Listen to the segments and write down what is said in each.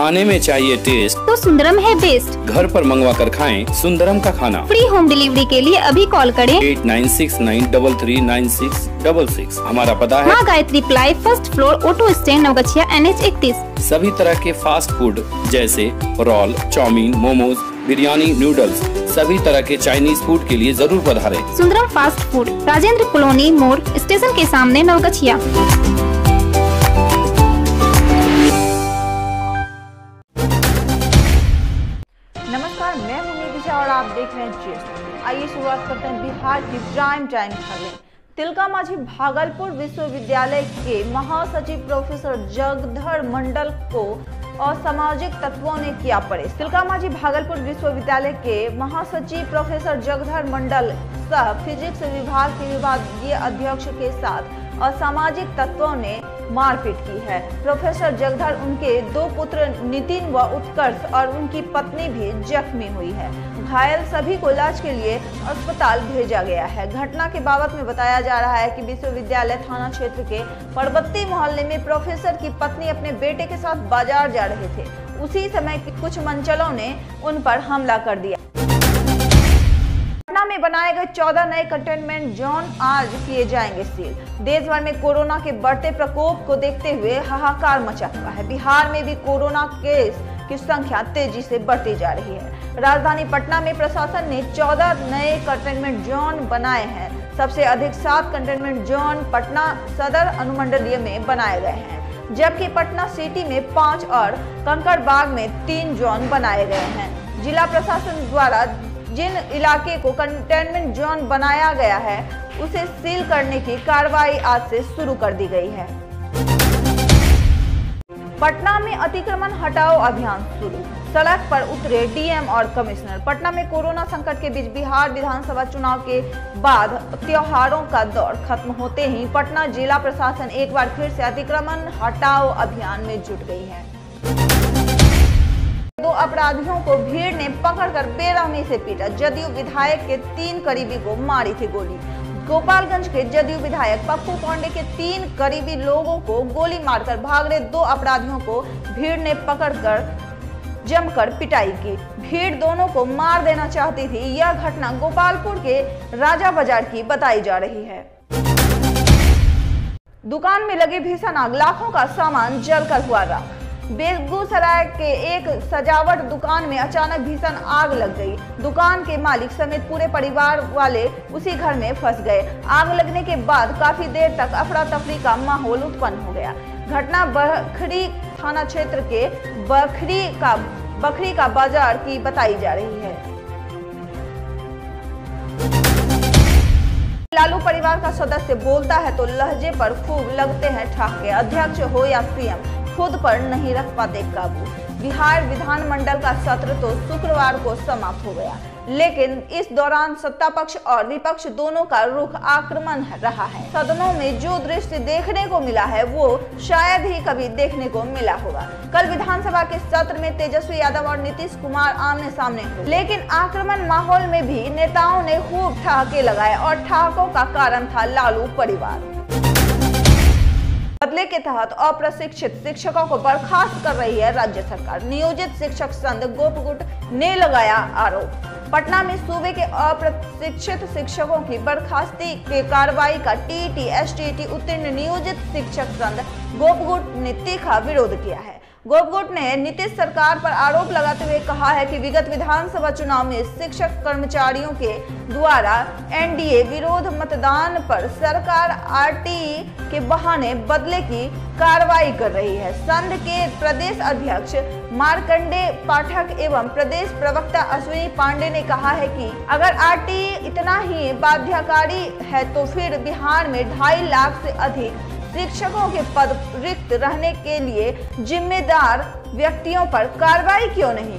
खाने में चाहिए टेस्ट तो सुंदरम है बेस्ट। घर पर मंगवा कर खाएं सुंदरम का खाना। फ्री होम डिलीवरी के लिए अभी कॉल करें 8969339666। हमारा पता है माँ Gayatri ply, first floor, auto stand, Naugachhia, NH 31। सभी तरह के फास्ट फूड जैसे roll, chow mein, momos, biryani, noodles, सभी तरह के चाइनीज फूड के लिए जरूर पधारें। Sundaram fast food, Rajendra colony मोड़, स्टेशन के सामने, नवगछिया। नमस्कार, मैं हूं और आप देख रहे हैं। आइए शुरुआत करते हैं बिहार की प्राइम टाइम खबरें। तिलका मांझी भागलपुर विश्वविद्यालय के महासचिव प्रोफेसर जगधर मंडल को और सामाजिक तत्वों ने किया परेश। तिलका मांझी भागलपुर विश्वविद्यालय के महासचिव प्रोफेसर जगधर मंडल सह फिजिक्स विभाग के विभागीय अध्यक्ष के साथ असामाजिक तत्वों ने मारपीट की है। प्रोफेसर जगधर, उनके 2 पुत्र नितिन व उत्कर्ष और उनकी पत्नी भी जख्मी हुई है। घायल सभी को इलाज के लिए अस्पताल भेजा गया है। घटना के बाबत में बताया जा रहा है कि विश्वविद्यालय थाना क्षेत्र के पर्वती मोहल्ले में प्रोफेसर की पत्नी अपने बेटे के साथ बाजार जा रहे थे। उसी समय कुछ मनचलों ने उन पर हमला कर दिया। पटना में बनाए गए 14 नए कंटेनमेंट जोन आज किए जाएंगे सील। देश भर में कोरोना के बढ़ते प्रकोप को देखते हुए हाहाकार मचा हुआ है। बिहार में भी कोरोना केस की संख्या तेजी से बढ़ती जा रही है। राजधानी पटना में प्रशासन ने 14 नए कंटेनमेंट जोन बनाए हैं। सबसे अधिक 7 कंटेनमेंट जोन पटना सदर अनुमंडलीय में बनाए गए हैं, जबकि पटना सिटी में 5 और कंकड़बाग में 3 जोन बनाए गए हैं। जिला प्रशासन द्वारा जिन इलाके को कंटेनमेंट जोन बनाया गया है उसे सील करने की कार्रवाई आज से शुरू कर दी गई है। पटना में अतिक्रमण हटाओ अभियान शुरू। सड़क पर उतरे डीएम और कमिश्नर। पटना में कोरोना संकट के बीच बिहार विधानसभा चुनाव के बाद त्योहारों का दौर खत्म होते ही पटना जिला प्रशासन एक बार फिर से अतिक्रमण हटाओ अभियान में जुट गई है। 2 अपराधियों को भीड़ ने पकड़कर बेरहमी से पीटा। जदयू विधायक के 3 करीबी को मारी थी गोली। गोपालगंज के जदयू विधायक पप्पू पांडे के 3 करीबी लोगों को गोली मारकर भाग रहे 2 अपराधियों को भीड़ ने पकड़कर जमकर पिटाई की। भीड़ दोनों को मार देना चाहती थी। यह घटना गोपालपुर के राजा बाजार की बताई जा रही है। दुकान में लगी भीषण आग, लाखों का सामान जलकर हुआ राख। बेगूसराय के एक सजावट दुकान में अचानक भीषण आग लग गई। दुकान के मालिक समेत पूरे परिवार वाले उसी घर में फंस गए। आग लगने के बाद काफी देर तक अफरा तफरी का माहौल उत्पन्न हो गया। घटना बखरी थाना क्षेत्र के बखरी का बाजार की बताई जा रही है। लालू परिवार का सदस्य बोलता है तो लहजे पर खूब लगते हैं ठाके। अध्यक्ष हो या सीएम, खुद पर नहीं रख पाते काबू। बिहार विधानमंडल का सत्र तो शुक्रवार को समाप्त हो गया, लेकिन इस दौरान सत्ता पक्ष और विपक्ष दोनों का रुख आक्रमण रहा है। सदनों में जो दृश्य देखने को मिला है वो शायद ही कभी देखने को मिला होगा। कल विधानसभा के सत्र में तेजस्वी यादव और नीतीश कुमार आमने सामने हुए, लेकिन आक्रमण माहौल में भी नेताओं ने खूब ठहाके लगाए और ठहाकों का कारण था लालू परिवार। बदले के तहत अप्रशिक्षित शिक्षकों को बर्खास्त कर रही है राज्य सरकार। नियोजित शिक्षक संघ गोपगुट ने लगाया आरोप। पटना में सूबे के अप्रशिक्षित शिक्षकों की बर्खास्ती के कार्रवाई का TTSTT उत्तीर्ण नियोजित शिक्षक संघ गोपगुट ने तीखा विरोध किया है। गोपगुट ने नीतीश सरकार पर आरोप लगाते हुए कहा है कि विगत विधानसभा चुनाव में शिक्षक कर्मचारियों के द्वारा NDA विरोध मतदान पर सरकार RTE के बहाने बदले की कार्रवाई कर रही है। संघ के प्रदेश अध्यक्ष मारकंडे पाठक एवं प्रदेश प्रवक्ता अश्विनी पांडे ने कहा है कि अगर RTE इतना ही बाध्यकारी है तो फिर बिहार में 2.5 लाख से अधिक शिक्षकों के पद रिक्त रहने के लिए जिम्मेदार व्यक्तियों पर कार्रवाई क्यों नहीं।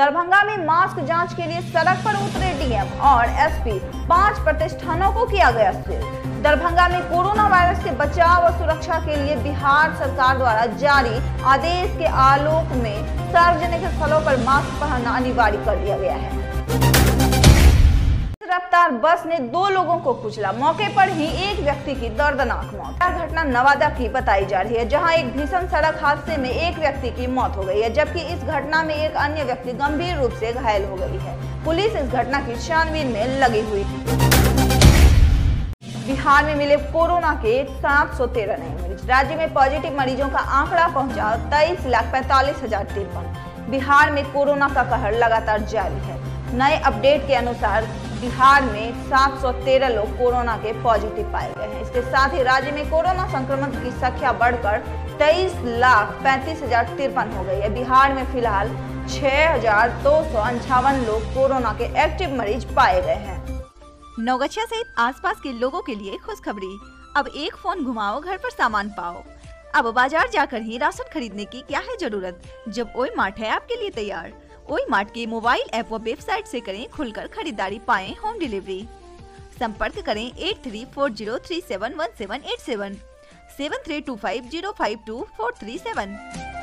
दरभंगा में मास्क जांच के लिए सड़क पर उतरे डीएम और एसपी, 5 प्रतिष्ठानों को किया गया सील। दरभंगा में कोरोना वायरस से बचाव और सुरक्षा के लिए बिहार सरकार द्वारा जारी आदेश के आलोक में सार्वजनिक स्थलों पर मास्क पहनना अनिवार्य कर दिया गया है। रफ्तार बस ने 2 लोगों को कुचला। मौके पर ही एक व्यक्ति की दर्दनाक मौत। यह घटना नवादा की बताई जा रही है, जहां एक भीषण सड़क हादसे में एक व्यक्ति की मौत हो गई है, जबकि इस घटना में एक अन्य व्यक्ति गंभीर रूप से घायल हो गई है। पुलिस इस घटना की छानबीन में लगी हुई थी। बिहार में मिले कोरोना के 713 नए मरीज। राज्य में पॉजिटिव मरीजों का आंकड़ा पहुंचा 23,45,053। बिहार में कोरोना का कहर लगातार जारी है। नए अपडेट के अनुसार बिहार में 713 लोग कोरोना के पॉजिटिव पाए गए हैं। इसके साथ ही राज्य में कोरोना संक्रमण की संख्या बढ़कर 23,35,053 हो गई है। बिहार में फिलहाल 6,258 लोग कोरोना के एक्टिव मरीज पाए गए हैं। नौगछिया सहित आसपास के लोगों के लिए खुशखबरी। अब एक फोन घुमाओ, घर पर सामान पाओ। अब बाजार जाकर ही राशन खरीदने की क्या है जरूरत, जब ओई मार्ट है आपके लिए तैयार। ओई मार्ट के मोबाइल ऐप व वेबसाइट से करें खुलकर खरीदारी, पाएं होम डिलीवरी। संपर्क करें 8340371787 7325052437।